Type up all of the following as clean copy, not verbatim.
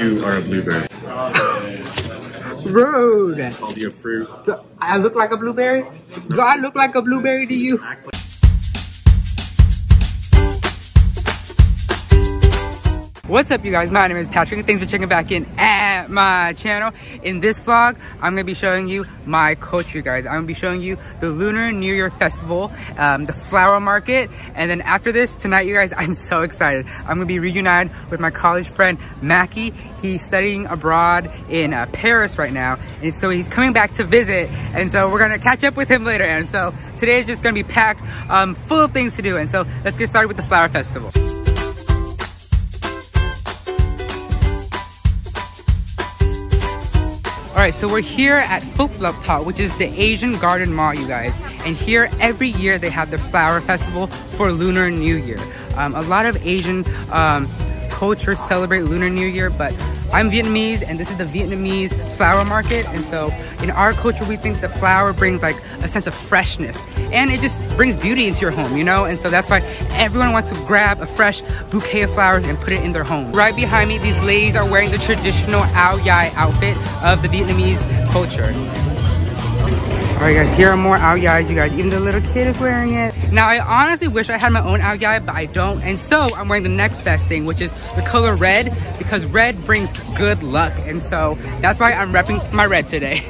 You are a blueberry. Rude. I called you a fruit. I look like a blueberry? Do I look like a blueberry to you? What's up, you guys? My name is Patrick. Thanks for checking back in at my channel. In this vlog, I'm gonna be showing you my culture, guys. I'm gonna be showing you the Lunar New Year Festival, the flower market, and then after this, tonight, you guys, I'm so excited. I'm gonna be reunited with my college friend, Mackie. He's studying abroad in Paris right now, and so he's coming back to visit, and so we're gonna catch up with him later, and so today is just gonna be packed full of things to do, and so let's get started with the flower festival. Alright, so we're here at Phuc Loc Tho, which is the Asian Garden Mall, you guys. And here, every year, they have the flower festival for Lunar New Year. A lot of Asian cultures celebrate Lunar New Year, but I'm Vietnamese, and this is the Vietnamese flower market. And so, in our culture, we think the flower brings, like, a sense of freshness. And it just brings beauty into your home, you know? And so that's why everyone wants to grab a fresh bouquet of flowers and put it in their home. Right behind me, these ladies are wearing the traditional áo dài outfit of the Vietnamese culture. All right, guys, here are more áo dài, you guys. Even the little kid is wearing it. Now, I honestly wish I had my own áo dài, but I don't. And so I'm wearing the next best thing, which is the color red, because red brings good luck. And so that's why I'm repping my red today.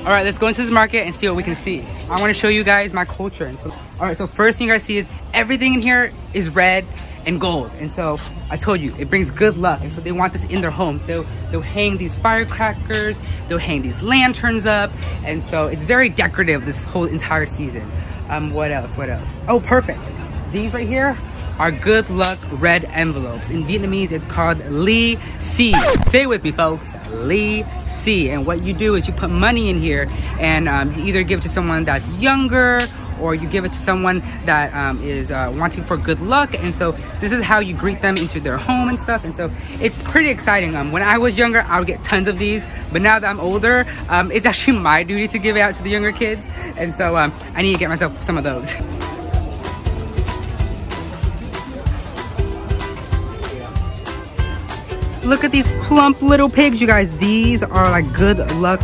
All right, let's go into this market and see what we can see. I want to show you guys my culture. And so, all right, so first thing you guys see is everything in here is red and gold. And so I told you, it brings good luck. And so they want this in their home. They'll hang these firecrackers, they'll hang these lanterns up. And so it's very decorative this whole entire season. What else? Oh, perfect. These right here are good luck red envelopes. In Vietnamese, it's called li xi. Say it with me, folks, li xi. And what you do is you put money in here, and you either give it to someone that's younger, or you give it to someone that is wanting for good luck. And so this is how you greet them into their home and stuff. And so it's pretty exciting. When I was younger, I would get tons of these, but now that I'm older, it's actually my duty to give it out to the younger kids. And so I need to get myself some of those. Look at these plump little pigs, you guys. These are like good luck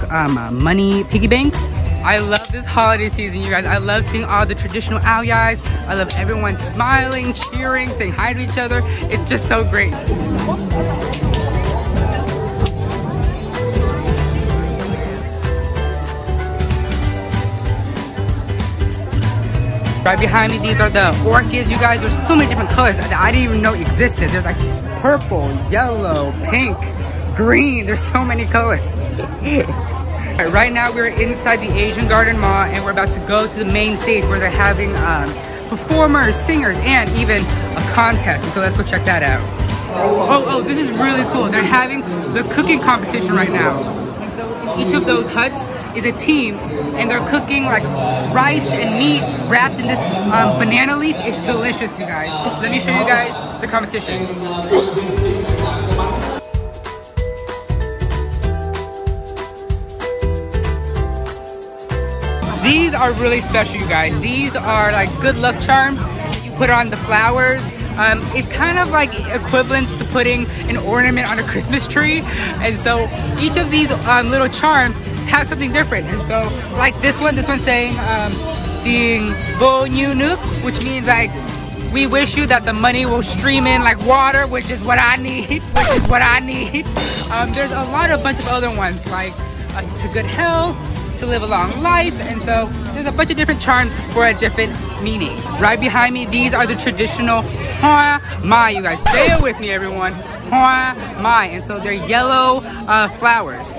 money piggy banks. I love this holiday season, you guys. I love seeing all the traditional áo dài. I love everyone smiling, cheering, saying hi to each other. It's just so great. Right behind me, these are the orchids, you guys. There's so many different colors that I didn't even know existed. There's like purple, yellow, pink, green. There's so many colors. All right, right now we're inside the Asian Garden Mall, and we're about to go to the main stage where they're having performers, singers, and even a contest. So let's go check that out. Oh, this is really cool. They're having the cooking competition right now. Each of those huts is a team, and they're cooking like rice and meat wrapped in this banana leaf. It's delicious, you guys. Let me show you guys the competition. These are really special, you guys. These are like good luck charms that you put on the flowers. It's kind of like equivalent to putting an ornament on a Christmas tree. And so each of these little charms has something different. And so like this one's saying "Ding Bo New Nook," which means like, we wish you that the money will stream in like water, which is what I need, There's a bunch of other ones like to good health, to live a long life, and so there's a bunch of different charms for a different meaning. Right behind me, these are the traditional hoa mai, you guys. Stay with me, everyone. Hoa mai, and so they're yellow flowers.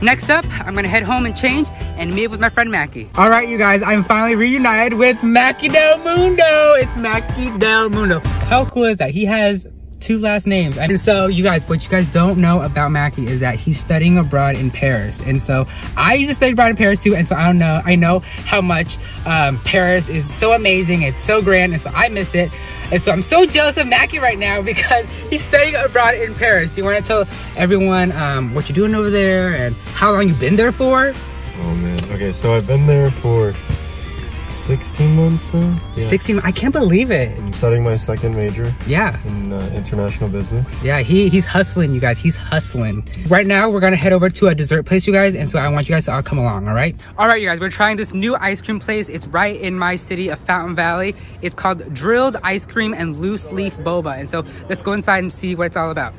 Next up, I'm gonna head home and change and meet with my friend Mackie. All right, you guys, I'm finally reunited with Mackie Del Mundo. It's Mackie Del Mundo. How cool is that? He has two last names. And so you guys, what you guys don't know about Mackie is that he's studying abroad in Paris. And so I used to study abroad in Paris too. And so I know how much Paris is so amazing. It's so grand. And so I miss it. And so I'm so jealous of Mackie right now because he's studying abroad in Paris. Do you want to tell everyone what you're doing over there and how long you've been there for? Oh man. Okay. So I've been there for 16 months now? Yeah. 16, I can't believe it. I'm starting my second major. Yeah. In international business. Yeah, he's hustling, you guys. He's hustling. Right now, we're gonna head over to a dessert place, you guys. And so I want you guys to all come along, all right? All right, you guys, we're trying this new ice cream place. It's right in my city of Fountain Valley. It's called Drilled Ice Cream and Loose Leaf Boba. And so let's go inside and see what it's all about.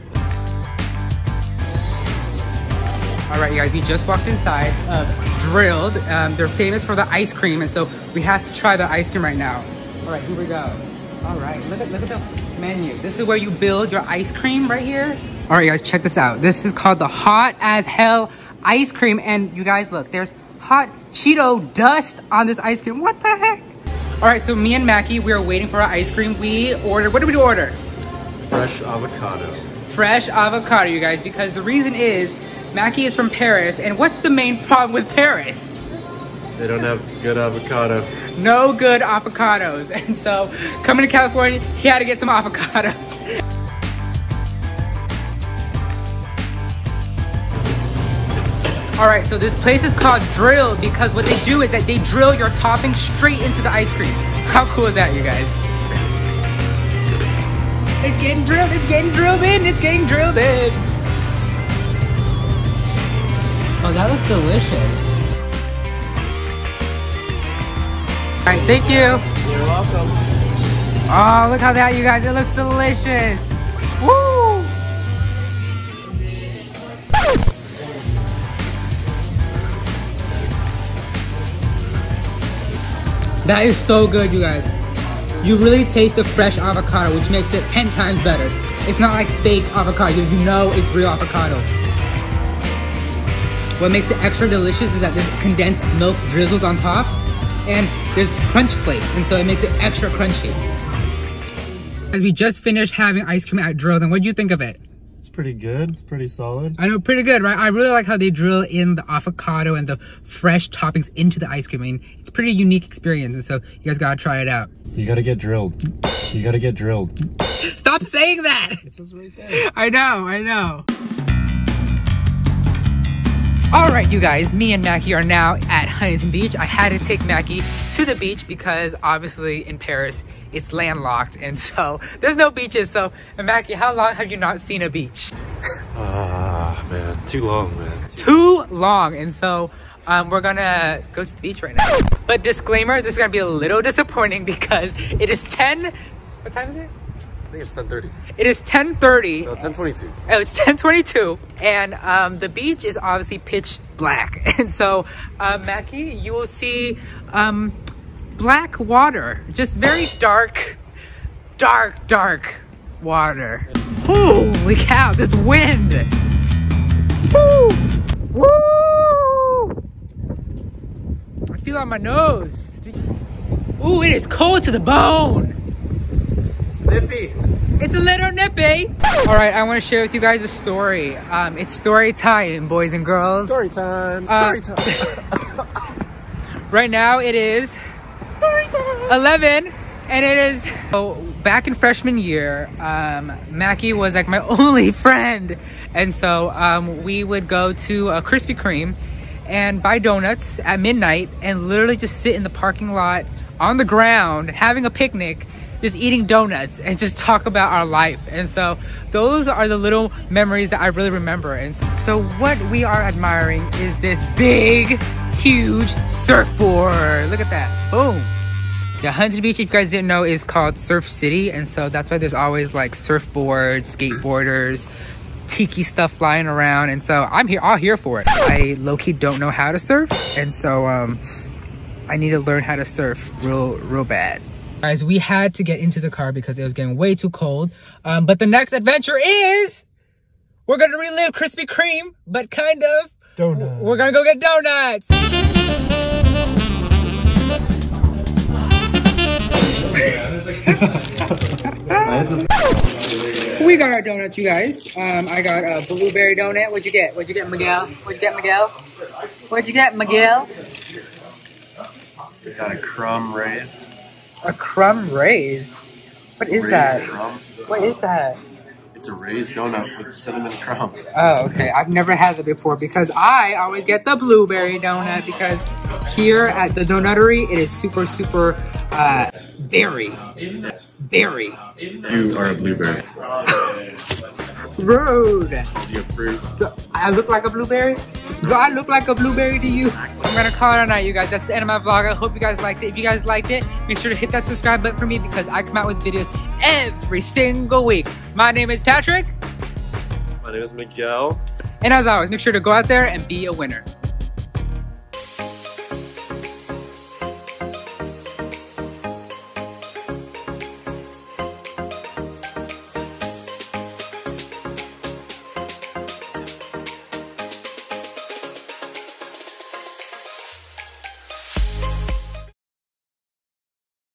All right, you guys, we just walked inside of Drilled. They're famous for the ice cream, and so we have to try the ice cream right now. All right, here we go. All right, look at the menu. This is where you build your ice cream right here. All right, you guys, check this out. This is called the Hot As Hell Ice Cream, and you guys, look, there's hot Cheeto dust on this ice cream. What the heck? All right, so me and Mackie, we are waiting for our ice cream. We ordered, what did we order? Fresh avocado. Fresh avocado, you guys, because the reason is, Mackie is from Paris, and what's the main problem with Paris? They don't have good avocado. No good avocados. And so, coming to California, he had to get some avocados. All right, so this place is called Drill because what they do is that they drill your topping straight into the ice cream. How cool is that, you guys? It's getting drilled, it's getting drilled in, it's getting drilled in. Oh, that looks delicious. All right, thank you. You're welcome. Oh, look how that, you guys, it looks delicious. Woo! That is so good, you guys. You really taste the fresh avocado, which makes it 10 times better. It's not like fake avocado, you know it's real avocado. What makes it extra delicious is that there's condensed milk drizzled on top and there's crunch flakes, and so it makes it extra crunchy. As we just finished having ice cream at Drilled, and what do you think of it? It's pretty good, it's pretty solid. I know, pretty good, right? I really like how they drill in the avocado and the fresh toppings into the ice cream. I mean, it's a pretty unique experience, and so you guys gotta try it out. You gotta get drilled. You gotta get drilled. Stop saying that! It says right there. I know, I know. All right, you guys, me and Mackie are now at Huntington Beach. I had to take Mackie to the beach because obviously in Paris, it's landlocked. And so there's no beaches. So Mackie, how long have you not seen a beach? Ah, man, too long, man. Too long. And so we're gonna go to the beach right now. But disclaimer, this is gonna be a little disappointing because it is 10, what time is it? I think it's 10:30. It is 10:30. No, 10:22. Oh, it's 10:22, and the beach is obviously pitch black, and so Mackie, you will see black water, just very dark, dark, dark water. Holy cow! This wind. Woo! Woo! I feel it on my nose. Ooh, it is cold to the bone. Nippy. It's a little nippy. All right, I want to share with you guys a story. It's story time, boys and girls. Story time, story time. Right now it is story time. 11, and it is, so back in freshman year, Mackie was like my only friend. And so we would go to a Krispy Kreme and buy donuts at midnight and literally just sit in the parking lot on the ground, having a picnic, just eating donuts and just talk about our life. And so those are the little memories that I really remember. And so what we are admiring is this big, huge surfboard. Look at that, boom. Yeah, Huntington Beach, if you guys didn't know, is called Surf City. And so that's why there's always like surfboards, skateboarders, tiki stuff flying around. And so I'm here, all here for it. I low-key don't know how to surf. And so I need to learn how to surf real bad. Guys, we had to get into the car because it was getting way too cold. But the next adventure is, we're gonna relive Krispy Kreme, but kind of donuts. We're gonna go get donuts. We got our donuts, you guys. I got a blueberry donut. What'd you get? What'd you get, Miguel? What'd you get, Miguel? What'd you get, Miguel? We got a crumb raised. A crumb raised? What is that? Crumb. What is that? It's a raised donut with cinnamon crumb. Oh, okay. I've never had that before because I always get the blueberry donut because Here at the Donutery, it is super, super berry. You are a blueberry. Rude. You're fruit. I look like a blueberry? Do I look like a blueberry to you? I'm gonna call it on out, you guys. That's the end of my vlog. I hope you guys liked it. If you guys liked it, make sure to hit that subscribe button for me because I come out with videos every single week. My name is Patrick. My name is Miguel. And as always, make sure to go out there and be a winner.